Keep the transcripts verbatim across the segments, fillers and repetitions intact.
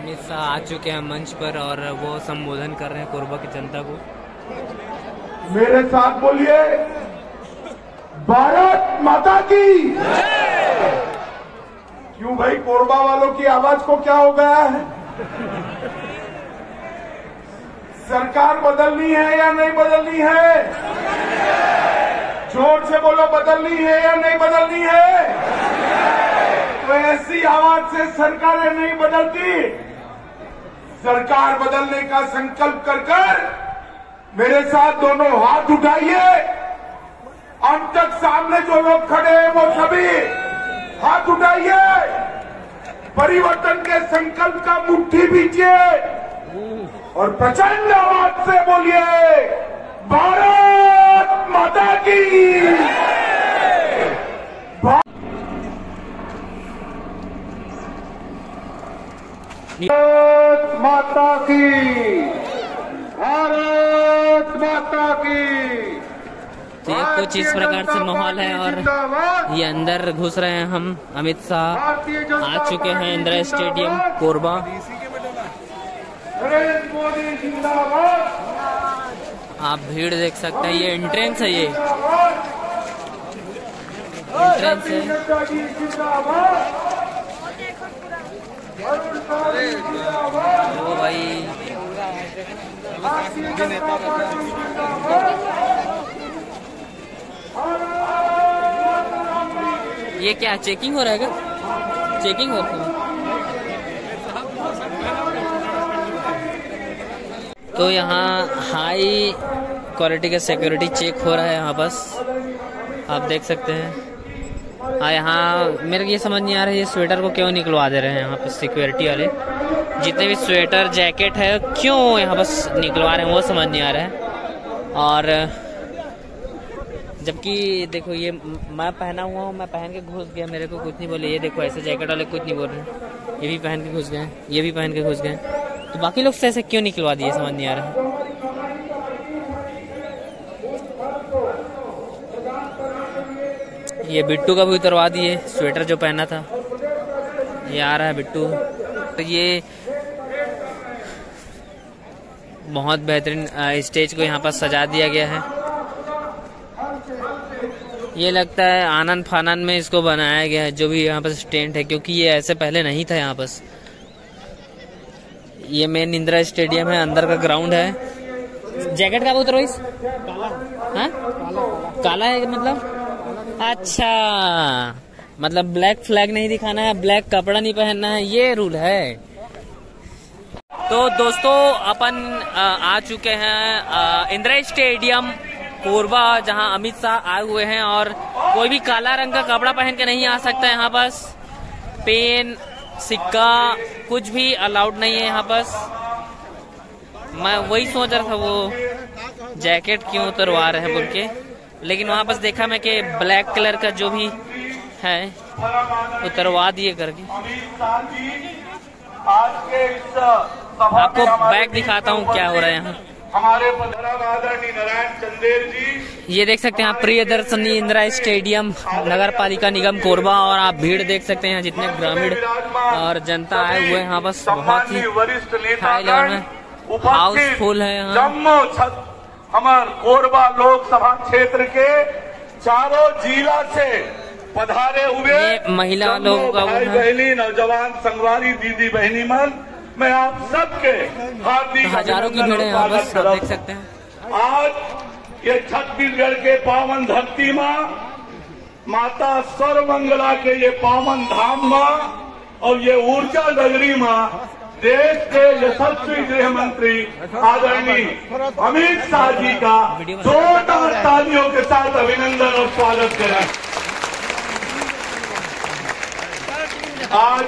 अमित शाह आ चुके हैं मंच पर और वो संबोधन कर रहे हैं कोरबा की जनता को। मेरे साथ बोलिए, भारत माता की। क्यों भाई, कोरबा वालों की आवाज को क्या हो गया है? सरकार बदलनी है या नहीं बदलनी है? जोर से बोलो, बदलनी है या नहीं बदलनी है? ऐसी आवाज से सरकारें नहीं बदलती। सरकार बदलने का संकल्प कर कर मेरे साथ दोनों हाथ उठाइए। अब तक सामने जो लोग खड़े हैं वो सभी हाथ उठाइए। परिवर्तन के संकल्प का मुट्ठी बीजिए और प्रचंड आवाज से बोलिए, भारत माता की। भारत माता की, भारत माता की। तो ये कुछ इस प्रकार से माहौल है और ये अंदर घुस रहे हैं हम। अमित शाह आ चुके हैं इंदिरा स्टेडियम कोरबा। नरेंद्र मोदी जिंदाबाद। आप भीड़ देख सकते हैं, ये एंट्रेंस है, ये एंट्रेंस है। तो भाई ये क्या चेकिंग हो रहा है? क्या चेकिंग हो रही है? तो यहाँ हाई क्वालिटी का सिक्योरिटी चेक हो रहा है यहाँ, बस आप देख सकते हैं। हाँ, यहाँ मेरे को ये समझ नहीं आ रहा है, ये स्वेटर को क्यों निकलवा दे रहे हैं यहाँ पर सिक्योरिटी वाले? जितने भी स्वेटर जैकेट है क्यों यहाँ बस निकलवा रहे हैं, वो समझ नहीं आ रहा है। और जबकि देखो ये मैं पहना हुआ हूँ, मैं पहन के घुस गया, मेरे को कुछ नहीं बोले। ये देखो ऐसे जैकेट वाले कुछ नहीं बोल रहे, ये भी पहन के घुस गए, ये भी पहन के घुस गए। तो बाकी लोग से ऐसे क्यों निकलवा दिए, समझ नहीं आ रहा है। ये बिट्टू का भी उतरवा दिए, स्वेटर जो पहना था। ये आ रहा है बिट्टू। तो ये बहुत बेहतरीन स्टेज को यहाँ पर सजा दिया गया है। ये लगता है आनन फानन में इसको बनाया गया है, जो भी यहाँ पर स्टैंड है, क्योंकि ये ऐसे पहले नहीं था यहाँ पर। ये मेन इंदिरा स्टेडियम है, अंदर का ग्राउंड है। जैकेट का उतरो इस काला, काला है मतलब। अच्छा, मतलब ब्लैक फ्लैग नहीं दिखाना है, ब्लैक कपड़ा नहीं पहनना है, ये रूल है। तो दोस्तों अपन आ चुके हैं इंदिरा स्टेडियम कोरबा, जहां अमित शाह आए हुए हैं। और कोई भी काला रंग का कपड़ा पहन के नहीं आ सकता है यहाँ बस। पेन, सिक्का, कुछ भी अलाउड नहीं है यहाँ बस। मैं वही सोच रहा था वो जैकेट क्यों उतरवा रहे हैं बोल के, लेकिन वहां पर देखा मैं कि ब्लैक कलर का जो भी है उतरवा दिए करके। आपको बैग दिखाता हूँ क्या हो रहा है यहाँ। हमारे ये देख सकते हैं आप, प्रिय दर्शनी इंदिरा स्टेडियम, नगर पालिका निगम कोरबा। और आप भीड़ देख सकते हैं, जितने ग्रामीण और जनता आए हुए हैं यहाँ बस, बहुत ही हाई लेवल में हाउसफुल है यहाँ। हमार कोरबा लोकसभा क्षेत्र के चारों जिला से पधारे हुए महिला लोग, भाई बहनी, नौजवान संगवारी, दीदी बहनी मन, मैं आप सबके हार्दिक हजारों की भीड़ यहाँ बस देख सकते हैं। आज ये छत्तीसगढ़ के पावन धरती माँ, माता सर्वमंगला के ये पावन धाम माँ और ये ऊर्जा नगरी माँ, देश के यशस्वी गृह मंत्री आदरणीय अमित शाह जी का जोरदार तालियों के साथ अभिनंदन और स्वागत करें। आज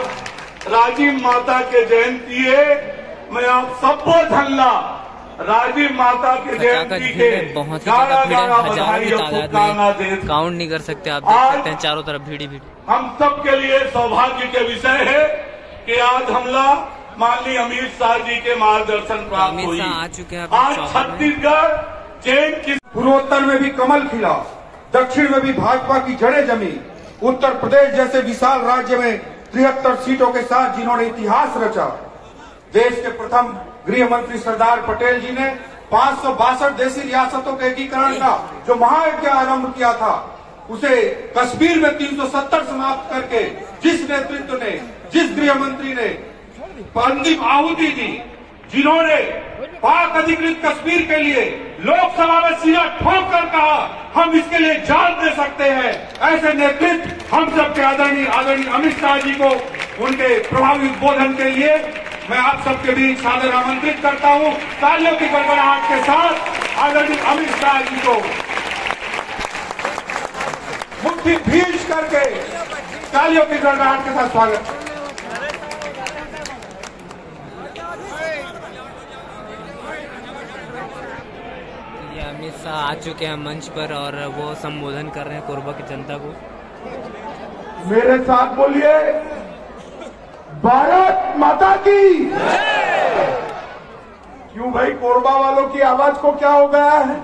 राजीव माता के जयंती है, मैं आप सबको धन्ना राजीव माता के जयंती के बहुत काउंट नहीं कर सकते। आप देख सकते हैं चारों तरफ भीड़ भीड़। हम सबके लिए सौभाग्य के विषय है कि आज हमला माननीय अमित शाह जी के मार्गदर्शन प्राप्त हुई। आज छत्तीसगढ़ चैन की, पूर्वोत्तर में भी कमल खिला, दक्षिण में भी भाजपा की जड़ें जमी। उत्तर प्रदेश जैसे विशाल राज्य में तिहत्तर सीटों के साथ जिन्होंने इतिहास रचा, देश के प्रथम गृह मंत्री सरदार पटेल जी ने पांच सौ बासठ देशी रियासतों के एकीकरण का जो महायज्ञ आरंभ किया था, उसे कश्मीर में तीन सौ सत्तर समाप्त करके जिस नेतृत्व ने, जिस गृह मंत्री ने, पंडित आहुती जी, जिन्होंने पाक अधिकृत कश्मीर के लिए लोकसभा में सीधा ठोक कर कहा हम इसके लिए जान दे सकते हैं, ऐसे नेतृत्व हम सबके आदरणीय आदरणीय अमित शाह जी को उनके प्रभावी उद्बोधन के लिए मैं आप सबके बीच सादर आमंत्रित करता हूं। तालियों की गड़गड़ाहट के साथ आदरणीय अमित शाह जी को मुट्ठी भींच करके तालियों की गड़गड़ाहट के साथ स्वागत। अमित शाह आ चुके हैं मंच पर और वो संबोधन कर रहे हैं कोरबा की जनता को। मेरे साथ बोलिए, भारत माता की। क्यों भाई, कोरबा वालों की आवाज को क्या हो गया है?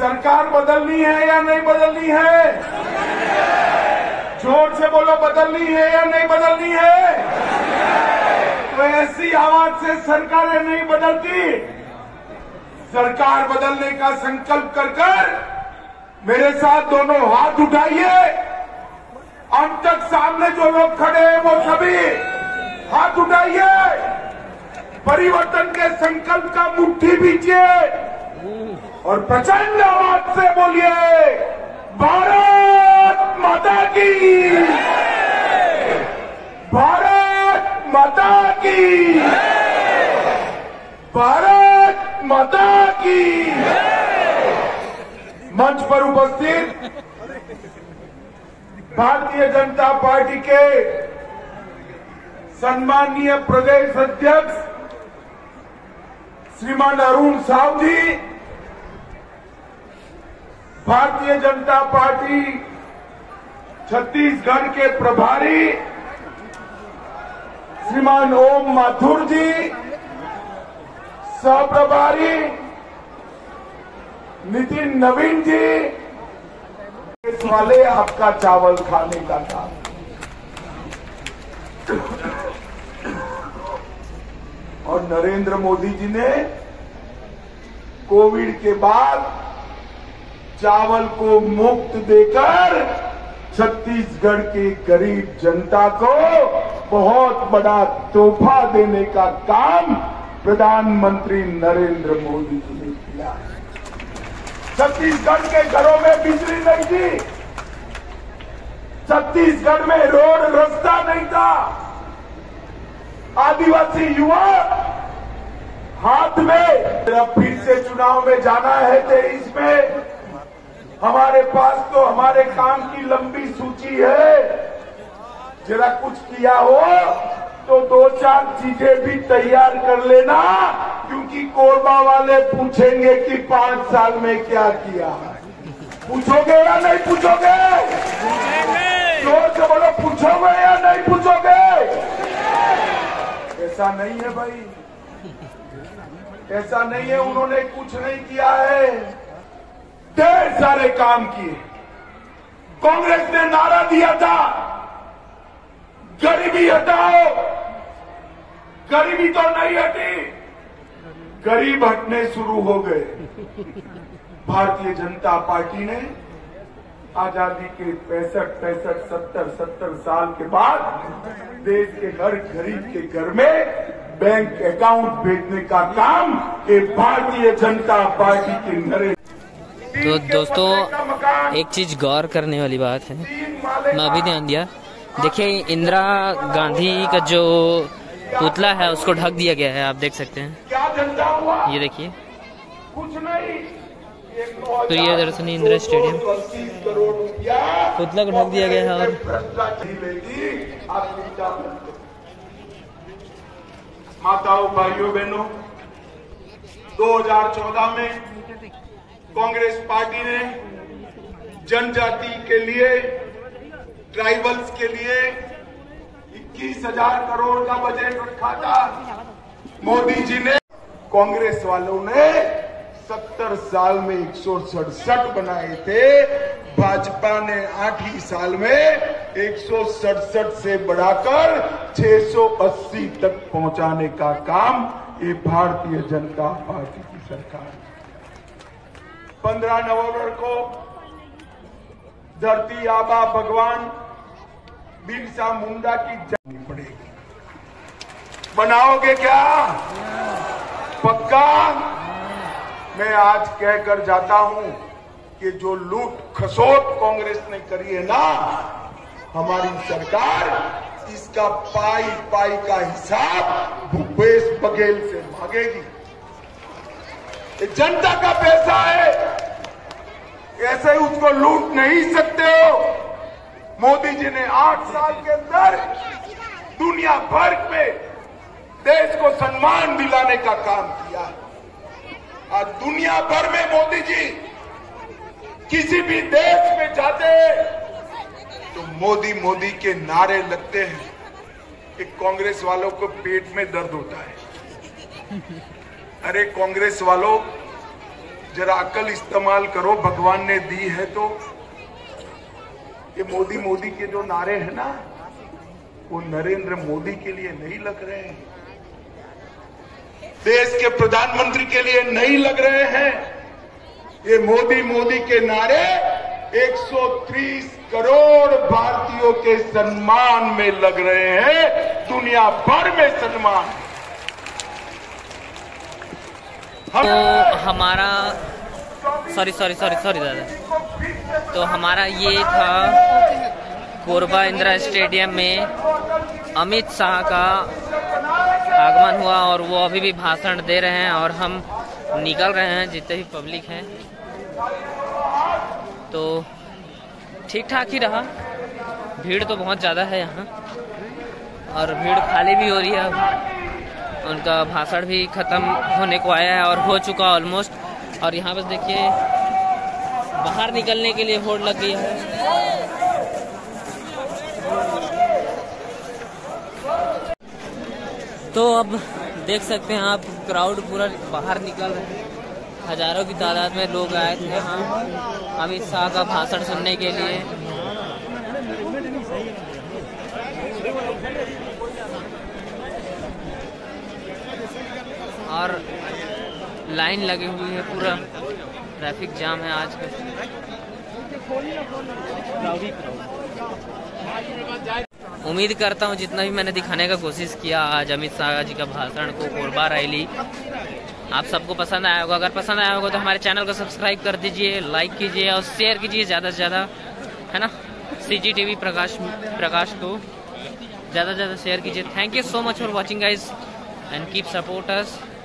सरकार बदलनी है या नहीं बदलनी है? जोर से बोलो, बदलनी है या नहीं बदलनी है? तो ऐसी आवाज से सरकारें नहीं बदलती। सरकार बदलने का संकल्प कर कर मेरे साथ दोनों हाथ उठाइए। अब तक सामने जो लोग खड़े हैं वो सभी हाथ उठाइए। परिवर्तन के संकल्प का मुट्ठी बीचिए और प्रचंड आवाज से बोलिए, भारत माता की, भारत माता की, भारत माता की। मंच पर उपस्थित भारतीय जनता पार्टी के सम्माननीय प्रदेश अध्यक्ष श्रीमान अरुण साव जी, भारतीय जनता पार्टी छत्तीसगढ़ के प्रभारी श्रीमान ओम माथुर जी, सहप्रभारी नितिन नवीन जी, वाले आपका चावल खाने का काम। और नरेंद्र मोदी जी ने कोविड के बाद चावल को मुफ्त देकर छत्तीसगढ़ के गरीब जनता को बहुत बड़ा तोहफा देने का काम प्रधानमंत्री नरेंद्र मोदी जी ने किया है। छत्तीसगढ़ के घरों में बिजली नहीं थी, छत्तीसगढ़ में रोड रास्ता नहीं था। आदिवासी युवा हाथ में, अब फिर से चुनाव में जाना है तेईस में। हमारे पास तो हमारे काम की लंबी सूची है, जरा कुछ किया हो तो दो चार चीजें भी तैयार कर लेना, क्योंकि कोरबा वाले पूछेंगे कि पांच साल में क्या किया। पूछोगे या नहीं पूछोगे? जोर से बोलो, पूछोगे या नहीं पूछोगे? ऐसा नहीं है भाई, ऐसा नहीं है उन्होंने कुछ नहीं किया है। ढेर सारे काम किए। कांग्रेस ने नारा दिया था, गरीबी हटाओ। गरीबी तो नहीं हटी, गरीब हटने शुरू हो गए। भारतीय जनता पार्टी ने आजादी के पैंसठ पैंसठ सत्तर सत्तर साल के बाद देश के हर गरीब के घर में बैंक अकाउंट भेजने का काम ये भारतीय जनता पार्टी के नरेंद्र। तो दोस्तों, एक चीज गौर करने वाली बात है, मैं अभी ध्यान दिया। देखिए, इंदिरा गांधी का जो पुतला है उसको ढक दिया गया है, आप देख सकते हैं। क्या झंडा हुआ ये देखिए, कुछ नहीं। तो ये दरअसल इंदिरा स्टेडियम पुतला को ढक दिया गया है। और माताओं, भाइयों, बहनों, दो हज़ार चौदह में कांग्रेस पार्टी ने जनजाति के लिए, ट्राइबल्स के लिए इक्कीस हज़ार करोड़ का बजट रखा था। मोदी जी ने, कांग्रेस वालों ने सत्तर साल में एक सौ सड़सठ बनाए थे, भाजपा ने आठ ही साल में एक सौ सड़सठ से बढ़ाकर छह सौ अस्सी तक पहुंचाने का काम ये भारतीय जनता पार्टी की सरकार। पंद्रह नवंबर को धरती आबा भगवान बिरसा मुंडा की जयंती पड़ेगी। बनाओगे क्या? पक्का? मैं आज कहकर जाता हूं कि जो लूट खसोट कांग्रेस ने करी है ना, हमारी सरकार इसका पाई पाई का हिसाब भूपेश बघेल से मांगेगी। जनता का पैसा है, ऐसे ही उसको लूट नहीं सकते हो। मोदी जी ने आठ साल के अंदर दुनिया भर में देश को सम्मान दिलाने का काम किया। आज दुनिया भर में मोदी जी किसी भी देश में जाते तो मोदी मोदी के नारे लगते हैं कि कांग्रेस वालों को पेट में दर्द होता है। अरे कांग्रेस वालों, जरा अकल इस्तेमाल करो, भगवान ने दी है तो। ये मोदी मोदी के जो नारे हैं ना, वो नरेंद्र मोदी के लिए नहीं लग रहे हैं, देश के प्रधानमंत्री के लिए नहीं लग रहे हैं। ये मोदी मोदी के नारे एक सौ तीस करोड़ भारतीयों के सम्मान में लग रहे हैं, दुनिया भर में सम्मान। तो हमारा सॉरी सॉरी सॉरी सॉरी दादा तो हमारा ये था कोरबा इंदिरा स्टेडियम में अमित शाह का आगमन हुआ और वो अभी भी भाषण दे रहे हैं और हम निकल रहे हैं जितने भी पब्लिक हैं। तो ठीक ठाक ही रहा, भीड़ तो बहुत ज़्यादा है यहाँ और भीड़ खाली भी हो रही है। अब उनका भाषण भी ख़त्म होने को आया है और हो चुका ऑलमोस्ट। और यहाँ बस देखिए बाहर निकलने के लिए होड़ लग गई है। तो अब देख सकते हैं आप, क्राउड पूरा बाहर निकल रहे हैं, हजारों की तादाद में लोग आए थे यहाँ अमित शाह का भाषण सुनने के लिए। और लाइन लगी हुई है, पूरा ट्रैफिक जाम है आज का। उम्मीद करता हूं जितना भी मैंने दिखाने का कोशिश किया आज अमित शाह जी का भाषण को, कोरबा रैली, आप सबको पसंद आया होगा। अगर पसंद आया होगा तो हमारे चैनल को सब्सक्राइब कर दीजिए, लाइक कीजिए और शेयर कीजिए ज़्यादा से ज़्यादा, है ना। सीजी टीवी प्रकाश प्रकाश को ज़्यादा से ज़्यादा शेयर कीजिए। Thank you so much for watching guys and keep support us.